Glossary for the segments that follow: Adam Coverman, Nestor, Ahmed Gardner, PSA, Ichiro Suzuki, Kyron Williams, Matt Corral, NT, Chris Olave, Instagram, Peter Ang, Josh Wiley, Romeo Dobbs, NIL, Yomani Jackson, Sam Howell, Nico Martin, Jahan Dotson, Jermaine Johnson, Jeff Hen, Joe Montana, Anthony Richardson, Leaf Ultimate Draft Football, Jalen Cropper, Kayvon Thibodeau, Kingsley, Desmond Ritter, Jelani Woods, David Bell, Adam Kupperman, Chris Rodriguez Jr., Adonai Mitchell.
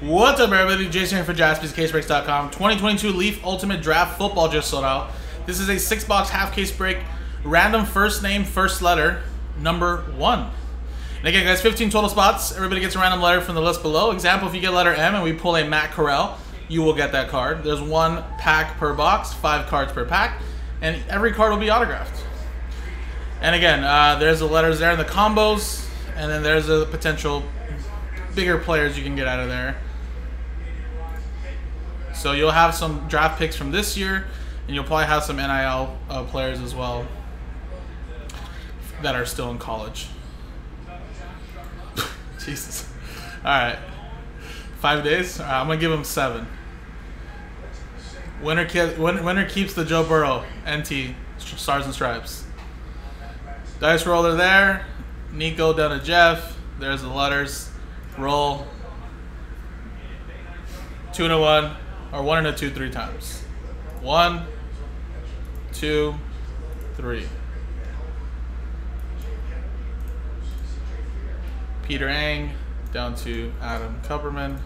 What's up, everybody? Jason here for JaspysCaseBreaks.com. 2022 Leaf Ultimate Draft Football just sold out. This is a 6-box half case break, random first name, first letter, number 1. And again, guys, 15 total spots. Everybody gets a random letter from the list below. Example, if you get letter M and we pull a Matt Corral, you will get that card. There's 1 pack per box, 5 cards per pack, and every card will be autographed. And again, there's the letters there in the combos, and then there's the potential bigger players you can get out of there. So you'll have some draft picks from this year, and you'll probably have some NIL players as well that are still in college. Jesus. All right. 5 days? All right, I'm going to give them 7. Winner keeps the Joe Burrow NT Stars and Stripes. Dice roller there. Nico down to Jeff. There's the letters. Roll. 2 and a 1. Or 1 and a 2 3 times. 1, 2, 3. Peter Ang down to Adam Kupperman.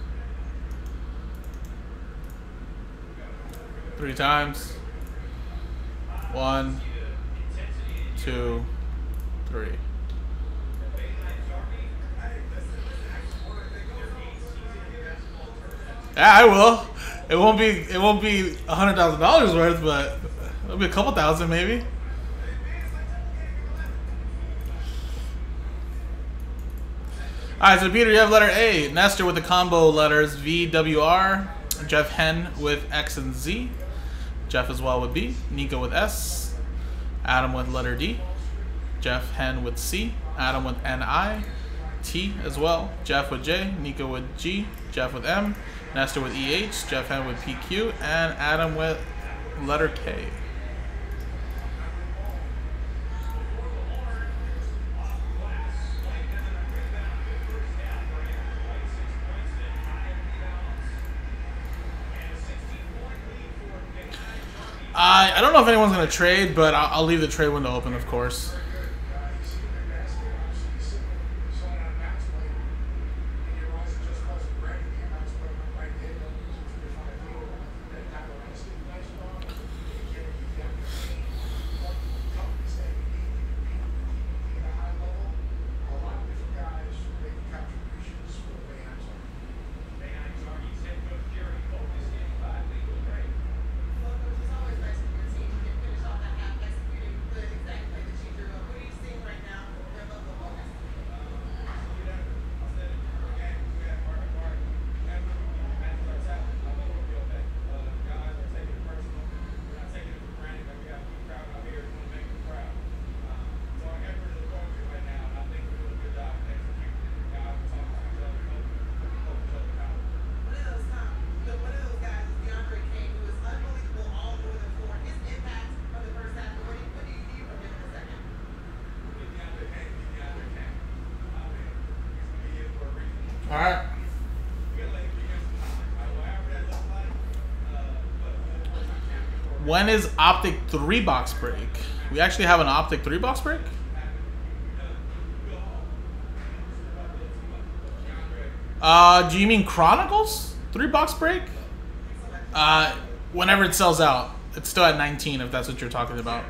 3 times. 1, 2, 3. Yeah, I will. It won't be $100,000 worth, but it'll be a couple thousand maybe. Alright, so Peter, you have letter A. Nestor with the combo letters VWR. Jeff Hen with X and Z. Jeff as well with B. Nico with S. Adam with letter D. Jeff Hen with C. Adam with NI. T as well. Jeff with J. Nico with G. Jeff with M. Nestor with EH, Jeff Hen with PQ, and Adam with letter K. I don't know if anyone's going to trade, but I'll leave the trade window open, of course. All right. When is Optic 3-box break? We actually have an Optic 3-box break? Do you mean Chronicles 3-box break? Whenever it sells out. It's still at 19 if that's what you're talking about.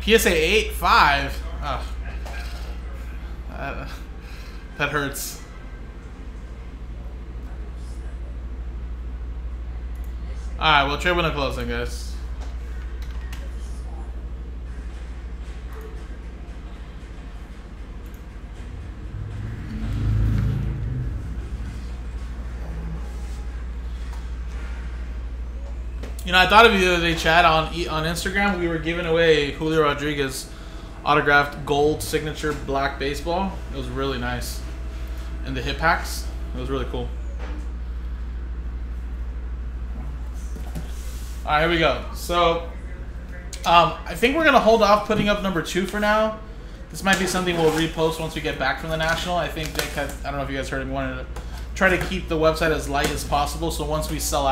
PSA 8-5. Oh. That hurts. Alright, we'll trade window closing, guys. You know, I thought of you the other day, Chad, on Instagram. We were giving away Julio Rodriguez autographed gold signature black baseball. It was really nice. And the hip packs. It was really cool. All right, here we go. So, I think we're going to hold off putting up number 2 for now. This might be something we'll repost once we get back from the National. I think they kind of, I don't know if you guys heard me, wanted to try to keep the website as light as possible. So once we sell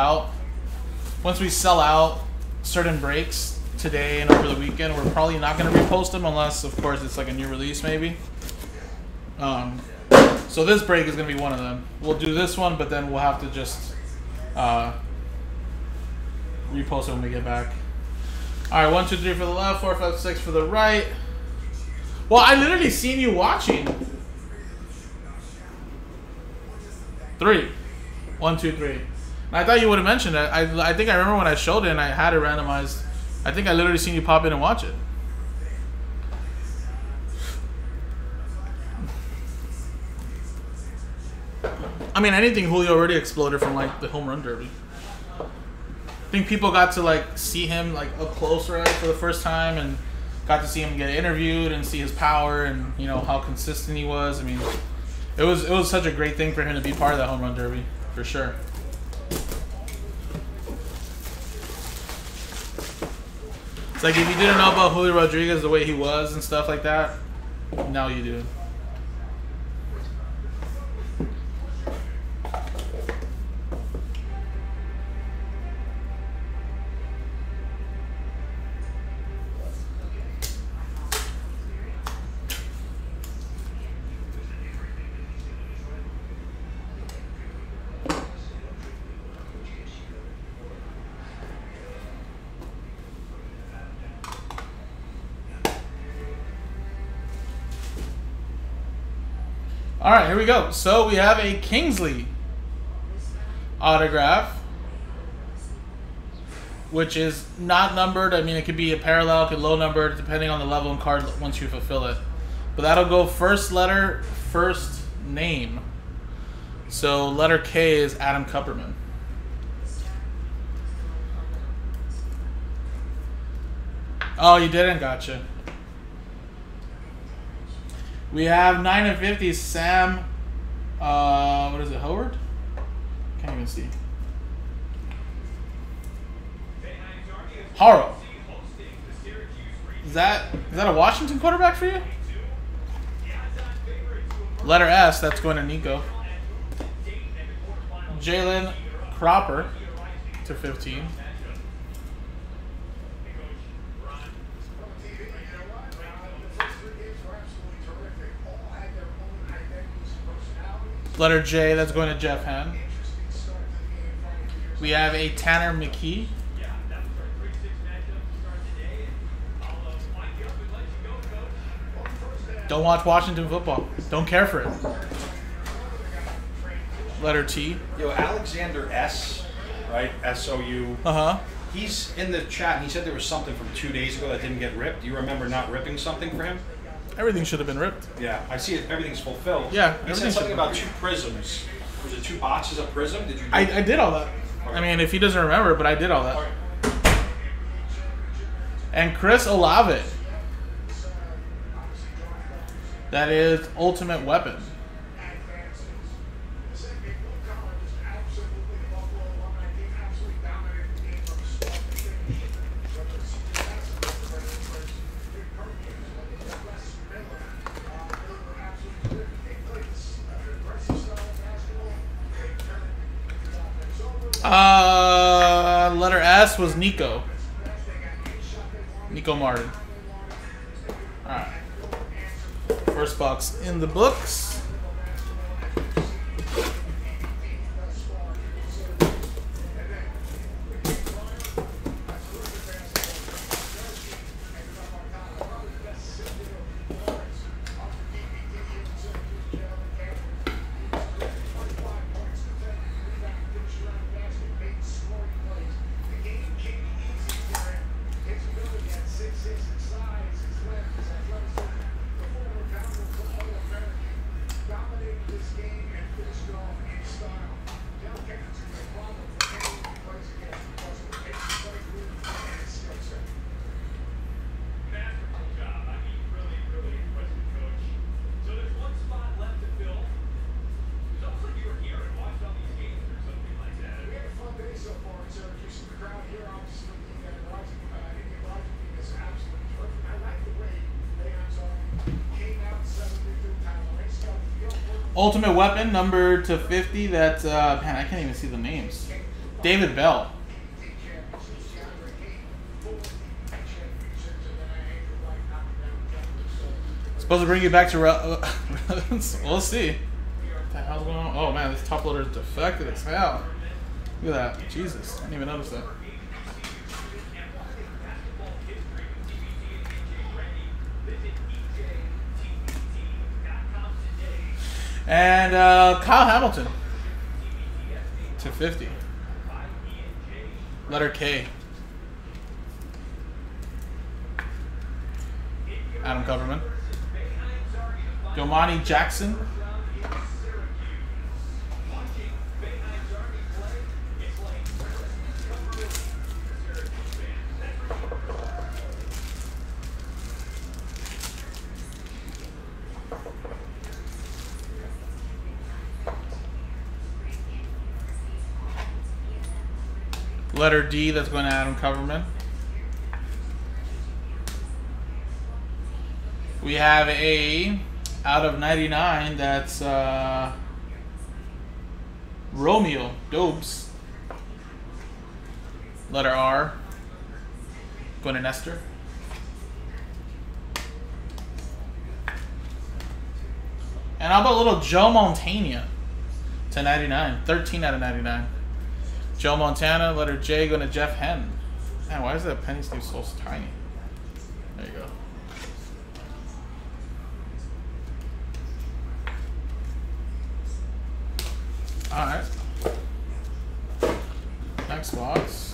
out certain breaks, today and over the weekend. We're probably not going to repost them unless, of course, it's like a new release maybe. So this break is going to be one of them. We'll do this one, but then we'll have to just repost it when we get back. All right, 1, 2, 3 for the left, 4, 5, 6 for the right. Well, I literally seen you watching. 3. 1, 2, 3. And I thought you would have mentioned it. I think I remember when I showed it and I had it randomized. I think I literally seen you pop in and watch it. I mean, anything Julio already exploded from, like, the home run derby. I think people got to, like, see him, like, up close, right, for the first time, and got to see him get interviewed and see his power and, you know, how consistent he was. I mean, it was such a great thing for him to be part of that home run derby, for sure. It's like, if you didn't know about Julio Rodriguez, the way he was and stuff like that, now you do. All right, here we go. So we have a Kingsley autograph, which is not numbered. I mean, it could be a parallel, it could be low numbered, depending on the level and card once you fulfill it. But that'll go first letter, first name. So letter K is Adam Kupperman. Oh, you didn't? Gotcha. We have 9/50 Sam, what is it, Howard? Can't even see. Harrell. Is that a Washington quarterback for you? Letter S, that's going to Nico. Jalen Cropper /15. Letter J, that's going to Jeff Hen. We have a Tanner McKee. Don't watch Washington football. Don't care for it. Letter T. Yo, Alexander S, right? S-O-U. Uh-huh. He's in the chat, and he said there was something from 2 days ago that didn't get ripped. Do you remember not ripping something for him? Everything should have been ripped. Yeah, I see it. Everything's fulfilled. Yeah, he said something about 2 prisms. Was it 2 boxes of prism? Did you? I did all that. Right. I mean, if he doesn't remember, but I did all that. All right. And Chris Olave. That is Ultimate Weapon. Letter S was Nico. Nico Martin. Alright. First box in the books. Ultimate Weapon, number /50. That's, man, I can't even see the names. David Bell. Supposed to bring you back to relevance. We'll see. What the hell's going on? Oh man, this top loader is defected as hell. Look at that. Jesus, I didn't even notice that. And Kyle Hamilton /50. Letter K. Adam Coverman. Yomani Jackson. Letter D, that's going to Adam Coverman. We have a out of 99, that's Romeo Dobbs. Letter R, going to Nestor. And how about a little Joe Montana /99, 13 out of 99. Joe Montana, letter J, going to Jeff Hen. Man, why is that penny sleeve so tiny? There you go. Alright. Next box.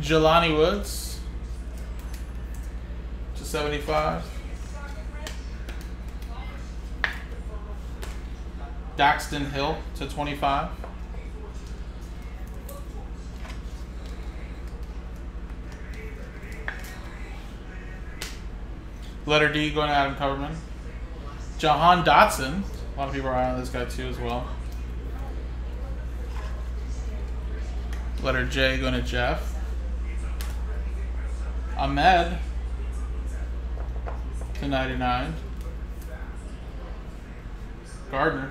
Jelani Woods /75. Daxton Hill /25. Letter D going to Adam Coverman. Jahan Dotson. A lot of people are eyeing on this guy too as well. Letter J going to Jeff. Ahmed /99. Gardner.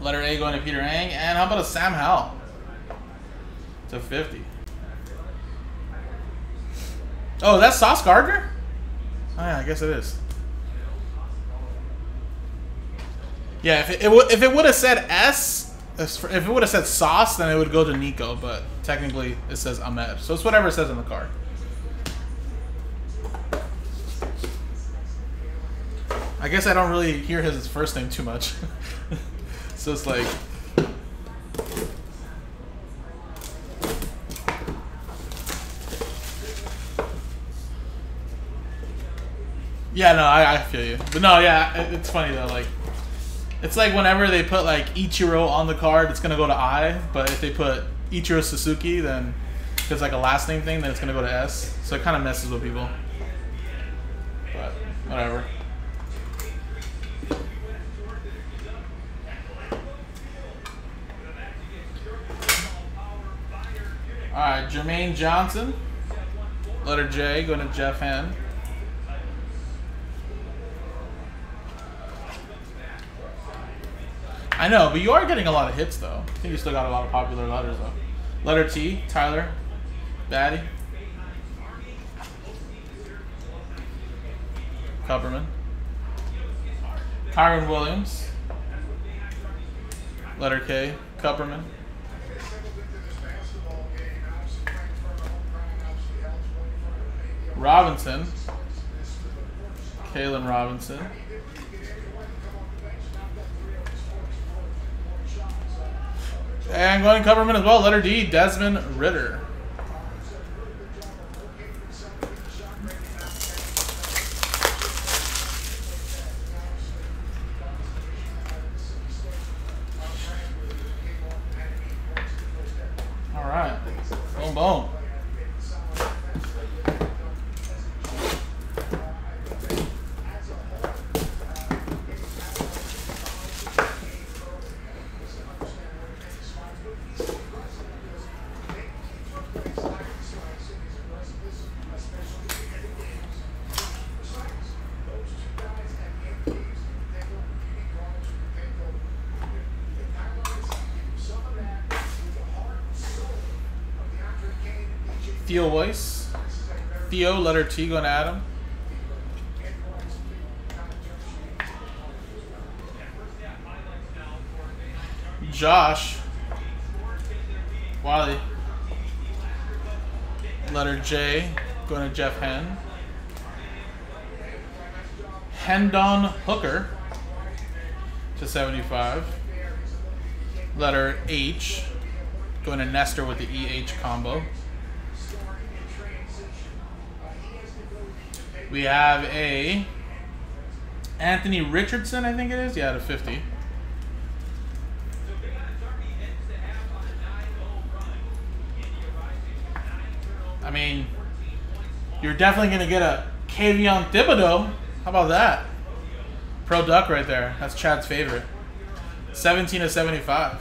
Letter A going to Peter Ang. And how about a Sam Howell /50. Oh, that's Sauce Gardner? Oh yeah, I guess it is. Yeah, if it would have said S, if it would have said Sauce, then it would go to Nico, but technically it says Ahmed. So it's whatever it says on the card. I guess I don't really hear his first name too much. So it's like... Yeah, no, I feel you. But no, yeah, it's funny though, like... It's like whenever they put like Ichiro on the card, it's gonna go to I. But if they put Ichiro Suzuki, then if it's like a last name thing, then it's gonna go to S. So it kind of messes with people. But whatever. All right, Jermaine Johnson, letter J, going to Jeff Hen. I know, but you are getting a lot of hits, though. I think you still got a lot of popular letters, though. Letter T, Tyler Batty. Kupperman. Kyron Williams. Letter K, Kupperman. Robinson. Kalen Robinson. And going Coverman as well. Letter D, Desmond Ritter. Theo Voyce. Theo, letter T, going to Adam. Josh. Wiley. Letter J, going to Jeff Hen. Hendon Hooker /75. Letter H, going to Nestor with the EH combo. We have a Anthony Richardson, I think it is. Yeah, /50. I mean, you're definitely going to get a Kayvon Thibodeau. How about that? Pro Duck right there. That's Chad's favorite. 17/75.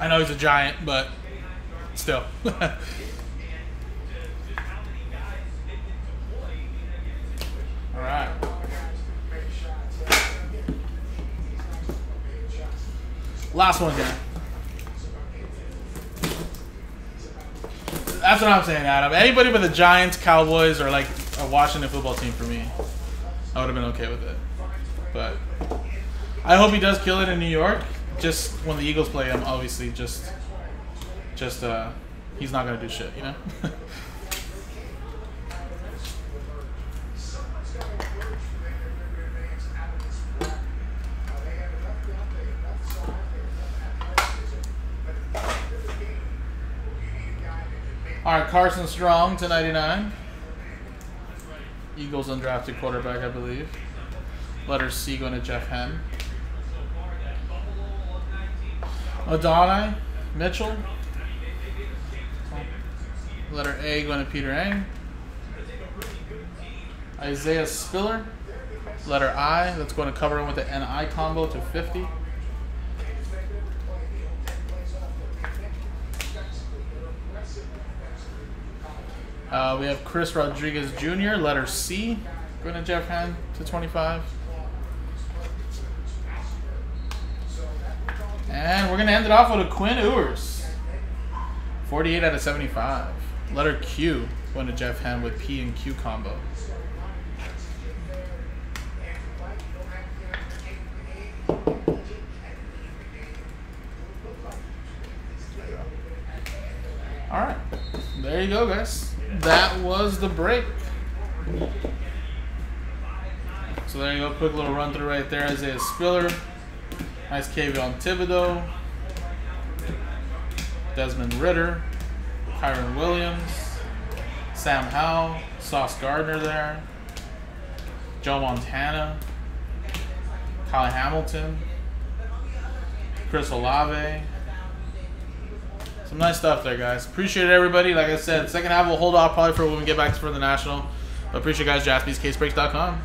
I know he's a Giant, but still. All right. Last one here. That's what I'm saying, Adam. Anybody but the Giants, Cowboys, or like a Washington football team for me, I would have been okay with it. But I hope he does kill it in New York. Just when the Eagles play him, obviously, just he's not gonna do shit, you know. All right, Carson Strong /99. Eagles undrafted quarterback, I believe. Letter C going to Jeff Hen. Adonai Mitchell. Letter A going to Peter Ang. Isaiah Spiller. Letter I. That's going to cover him with the NI combo /50. We have Chris Rodriguez Jr., letter C, going to Jeff Hen /25. And we're going to end it off with a Quinn Ewers, 48/75. Letter Q, going to Jeff Hen with P and Q combo. All right, there you go, guys. That was the break. So there you go, quick little run through right there. Isaiah Spiller, nice Kayvon Thibodeau, Desmond Ritter, Kyron Williams, Sam Howell, Sauce Gardner there, Joe Montana, Kyle Hamilton, Chris Olave. Some nice stuff there, guys. Appreciate it, everybody. Like I said, second half we'll hold off probably for when we get back for the National. But appreciate you guys. JaspysCaseBreaks.com.